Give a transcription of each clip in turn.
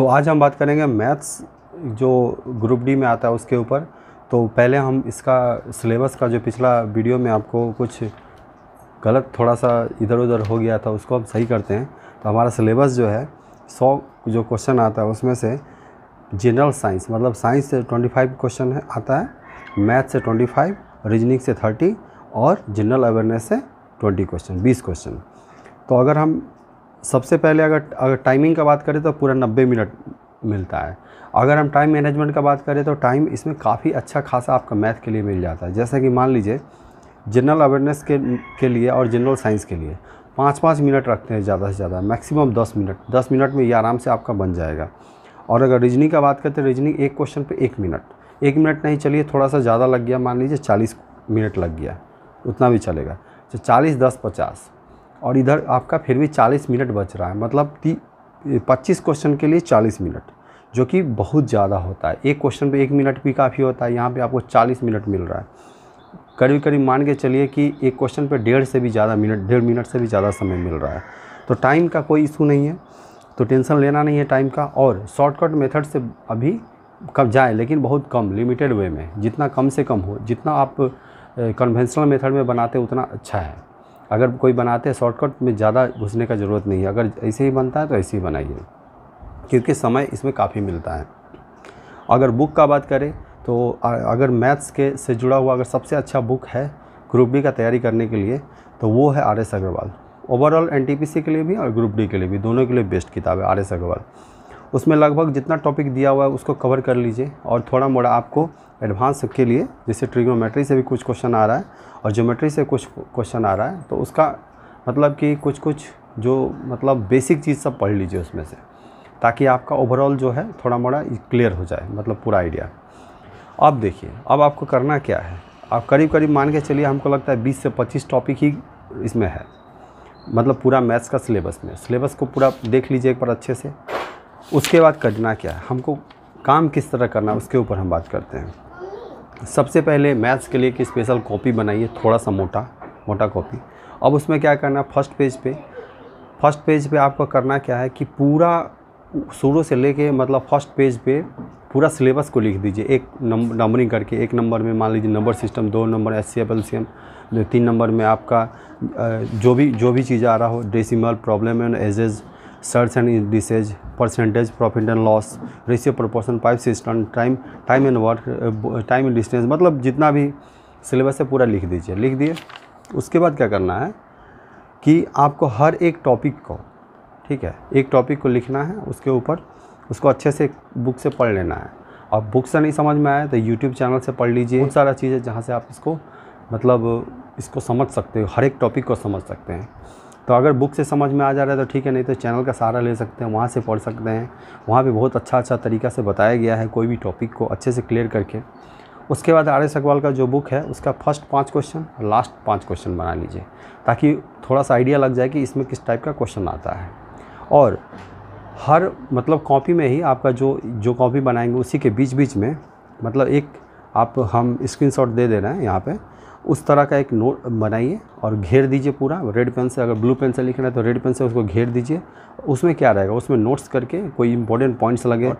तो आज हम बात करेंगे मैथ्स जो ग्रुप डी में आता है उसके ऊपर। तो पहले हम इसका सिलेबस का जो पिछला वीडियो में आपको कुछ गलत थोड़ा सा इधर उधर हो गया था उसको हम सही करते हैं। तो हमारा सिलेबस जो है 100 जो क्वेश्चन आता है उसमें से जनरल साइंस मतलब साइंस से 25 क्वेश्चन है आता है, मैथ से 25, रीजनिंग से 30 और जनरल अवेयरनेस से 20 क्वेश्चन 20 क्वेश्चन। तो अगर हम सबसे पहले अगर टाइमिंग का बात करें तो पूरा 90 मिनट मिलता है। अगर हम टाइम मैनेजमेंट का बात करें तो टाइम इसमें काफ़ी अच्छा खासा आपका मैथ के लिए मिल जाता है। जैसे कि मान लीजिए जनरल अवेयरनेस के लिए और जनरल साइंस के लिए 5-5 मिनट रखते हैं ज़्यादा से ज़्यादा, मैक्सिमम 10 मिनट। 10 मिनट में ये आराम से आपका बन जाएगा। और अगर रीजनिंग का बात करते हैं, रीजनिंग एक क्वेश्चन पे 1 मिनट, 1 मिनट नहीं चलिए थोड़ा सा ज़्यादा लग गया, मान लीजिए 40 मिनट लग गया उतना भी चलेगा। तो 40, 10, 50 और इधर आपका फिर भी 40 मिनट बच रहा है, मतलब 25 क्वेश्चन के लिए 40 मिनट जो कि बहुत ज़्यादा होता है। एक क्वेश्चन पर 1 मिनट भी काफ़ी होता है, यहाँ पर आपको 40 मिनट मिल रहा है। करीब करीब मान के चलिए कि एक क्वेश्चन पे 1.5 मिनट से भी ज़्यादा समय मिल रहा है। तो टाइम का कोई इशू नहीं है, तो टेंशन लेना नहीं है टाइम का। और शॉर्टकट मेथड से अभी कब जाएँ लेकिन बहुत कम, लिमिटेड वे में, जितना कम से कम हो, जितना आप कन्वेंशनल मेथड में बनाते उतना अच्छा है। अगर कोई बनाते हैं शॉर्टकट में ज़्यादा घुसने का ज़रूरत नहीं है, अगर ऐसे ही बनता है तो ऐसे ही बनाइए क्योंकि समय इसमें काफ़ी मिलता है। अगर बुक का बात करें तो अगर मैथ्स के से जुड़ा हुआ अगर सबसे अच्छा बुक है ग्रुप डी का तैयारी करने के लिए तो वो है RS अग्रवाल। ओवरऑल NTPC के लिए भी और ग्रुप डी के लिए भी, दोनों के लिए बेस्ट किताब है RS अग्रवाल। उसमें लगभग जितना टॉपिक दिया हुआ है उसको कवर कर लीजिए और थोड़ा मोड़ा आपको एडवांस के लिए जैसे ट्रिग्नोमेट्री से भी कुछ क्वेश्चन आ रहा है और ज्योमेट्री से कुछ क्वेश्चन आ रहा है, तो उसका मतलब कि कुछ जो मतलब बेसिक चीज़ सब पढ़ लीजिए उसमें से, ताकि आपका ओवरऑल जो है थोड़ा मोड़ा क्लियर हो जाए, मतलब पूरा आइडिया। अब देखिए अब आपको करना क्या है। आप करीब करीब मान के चलिए हमको लगता है 20 से 25 टॉपिक ही इसमें है, मतलब पूरा मैथ्स का सिलेबस में। सिलेबस को पूरा देख लीजिए एक बार अच्छे से। उसके बाद करना क्या है, हमको काम किस तरह करना है उसके ऊपर हम बात करते हैं। सबसे पहले मैथ्स के लिए एक स्पेशल कॉपी बनाइए, थोड़ा सा मोटा कॉपी। अब उसमें क्या करना है, फर्स्ट पेज पे आपको करना क्या है कि पूरा शुरू से लेके मतलब फर्स्ट पेज पे पूरा सिलेबस को लिख दीजिए, एक नंबरिंग करके। 1 नंबर में मान लीजिए number system, 2 number HCF LCM, 3 number में आपका जो भी चीज़ आ रहा हो, decimal, problem and ages, surds and indices, percentage, profit and loss, ratio, proportion, pipe system, time and work, time and distance, मतलब जितना भी सिलेबस है पूरा लिख दीजिए। लिख दिए उसके बाद क्या करना है कि आपको हर एक टॉपिक को, ठीक है, एक टॉपिक को लिखना है उसके ऊपर, उसको अच्छे से बुक से पढ़ लेना है। और बुक से नहीं समझ में आया तो YouTube चैनल से पढ़ लीजिए। बहुत सारा चीज़ है जहाँ से आप इसको मतलब इसको समझ सकते हो, हर एक टॉपिक को समझ सकते हैं। तो अगर बुक से समझ में आ जा रहा है तो ठीक है, नहीं तो चैनल का सहारा ले सकते हैं, वहाँ से पढ़ सकते हैं। वहाँ पर बहुत अच्छा तरीका से बताया गया है कोई भी टॉपिक को अच्छे से क्लियर करके। उसके बाद RS अग्रवाल का जो बुक है उसका फर्स्ट 5 क्वेश्चन और लास्ट 5 क्वेश्चन बना लीजिए, ताकि थोड़ा सा आइडिया लग जाए कि इसमें किस टाइप का क्वेश्चन आता है। और हर मतलब कॉपी में ही आपका जो कॉपी बनाएंगे उसी के बीच में मतलब एक आप हम स्क्रीनशॉट दे दे रहे हैं यहाँ पे, उस तरह का एक नोट बनाइए और घेर दीजिए पूरा रेड पेन से। अगर ब्लू पेन से लिखना है तो रेड पेन से उसको घेर दीजिए। उसमें क्या रहेगा, उसमें नोट्स करके कोई इंपॉर्टेंट पॉइंट्स लगे,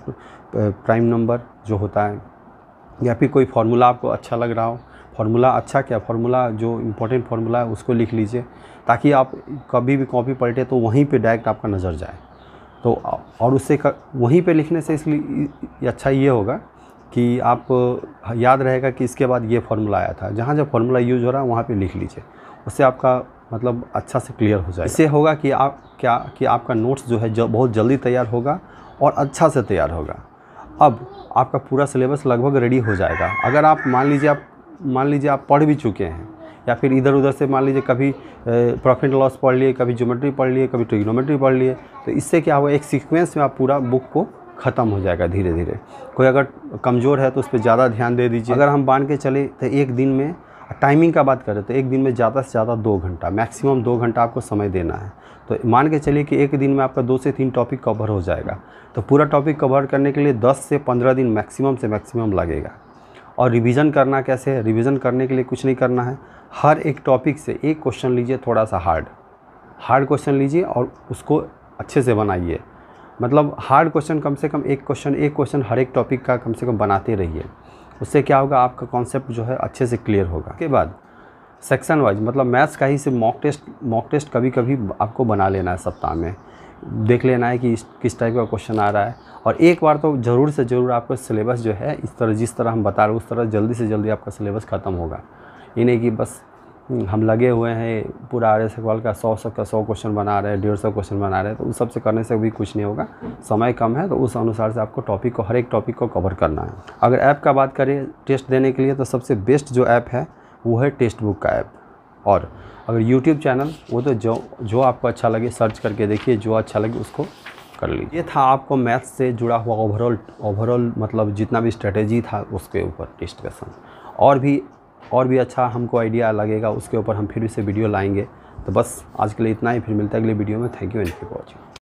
प्राइम नंबर जो होता है या फिर कोई फार्मूला आपको अच्छा लग रहा हो, फार्मूला जो इम्पोर्टेंट फार्मूला है उसको लिख लीजिए, ताकि आप कभी भी कॉपी पलटे तो वहीं पे डायरेक्ट आपका नज़र जाए। तो और उससे वहीं पे लिखने से इसलिए अच्छा ये होगा कि आप याद रहेगा कि इसके बाद ये फार्मूला आया था, जहाँ जब फार्मूला यूज हो रहा है वहाँ पे लिख लीजिए। उससे आपका मतलब अच्छा से क्लियर हो जाए। इससे होगा कि आपका नोट्स जो है बहुत जल्दी तैयार होगा और अच्छा से तैयार होगा। अब आपका पूरा सिलेबस लगभग रेडी हो जाएगा। अगर आप मान लीजिए आप पढ़ भी चुके हैं या फिर इधर उधर से मान लीजिए कभी प्रॉफिट लॉस पढ़ लिए, कभी ज्योमेट्री पढ़ लिए, कभी ट्रिग्नोमेट्री पढ़ लिए, तो इससे क्या हुआ, एक सीक्वेंस में आप पूरा बुक को ख़त्म हो जाएगा धीरे धीरे। कोई अगर कमज़ोर है तो उस पर ज़्यादा ध्यान दे दीजिए। अगर हम मान के चले तो एक दिन में टाइमिंग का बात करें तो एक दिन में ज़्यादा से ज़्यादा 2 घंटा, मैक्सिमम 2 घंटा आपको समय देना है। तो मान के चलिए कि एक दिन में आपका 2 से 3 टॉपिक कवर हो जाएगा। तो पूरा टॉपिक कवर करने के लिए 10 से 15 दिन मैक्सिमम से मैक्सिमम लगेगा। और रिवीजन करना कैसे है, रिवीजन करने के लिए कुछ नहीं करना है, हर एक टॉपिक से एक क्वेश्चन लीजिए, थोड़ा सा हार्ड क्वेश्चन लीजिए और उसको अच्छे से बनाइए। मतलब हार्ड क्वेश्चन कम से कम एक क्वेश्चन हर एक टॉपिक का कम से कम बनाते रहिए। उससे क्या होगा, आपका कॉन्सेप्ट जो है अच्छे से क्लियर होगा। उसके बाद सेक्शन वाइज मतलब मैथ्स का ही सिर्फ मॉक टेस्ट कभी कभी आपको बना लेना है, सप्ताह में देख लेना है कि किस टाइप का क्वेश्चन आ रहा है। और एक बार तो ज़रूर से ज़रूर आपका सिलेबस जो है इस तरह जिस तरह हम बता रहे हैं उस तरह जल्दी से जल्दी आपका सिलेबस ख़त्म होगा। इन्हें कि बस हम लगे हुए हैं पूरा RS अग्रवाल का 100 क्वेश्चन बना रहे हैं, 150 क्वेश्चन बना रहे हैं, तो उस सब से करने से भी कुछ नहीं होगा। समय कम है तो उस अनुसार से आपको टॉपिक को हर एक टॉपिक को कवर करना है। अगर ऐप का बात करें टेस्ट देने के लिए तो सबसे बेस्ट जो ऐप है वो है टेक्स्ट बुक का ऐप। और अगर यूट्यूब चैनल वो तो जो आपको अच्छा लगे सर्च करके देखिए, जो अच्छा लगे उसको कर लीजिए। ये था आपको मैथ्स से जुड़ा हुआ ओवरऑल मतलब जितना भी स्ट्रेटेजी था उसके ऊपर डिस्कशन। और भी अच्छा हमको आइडिया लगेगा उसके ऊपर हम फिर से वीडियो लाएंगे। तो बस आज के लिए इतना ही, फिर मिलता है अगले वीडियो में। Thank you and for watching.